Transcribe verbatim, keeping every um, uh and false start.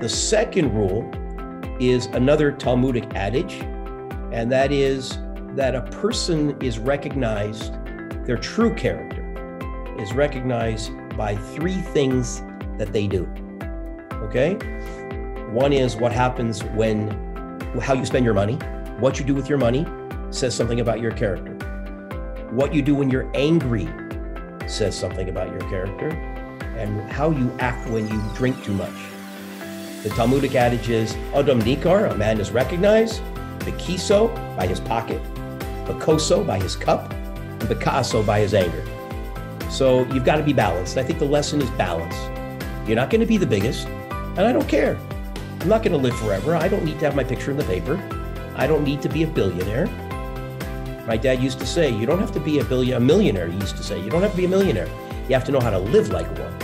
The second rule is another Talmudic adage, and that is that a person is recognized, their true character is recognized by three things that they do, okay? One is what happens when, how you spend your money. What you do with your money says something about your character. What you do when you're angry says something about your character, and how you act when you drink too much. The Talmudic adage is, Adam Nikar, a man is recognized, Bikiso, by his pocket, Bikiso, by his cup, and Bikiso, by his anger. So you've got to be balanced. I think the lesson is balance. You're not going to be the biggest, and I don't care. I'm not going to live forever. I don't need to have my picture in the paper. I don't need to be a billionaire. My dad used to say, you don't have to be a, billion, a millionaire, he used to say. You don't have to be a millionaire. You have to know how to live like one.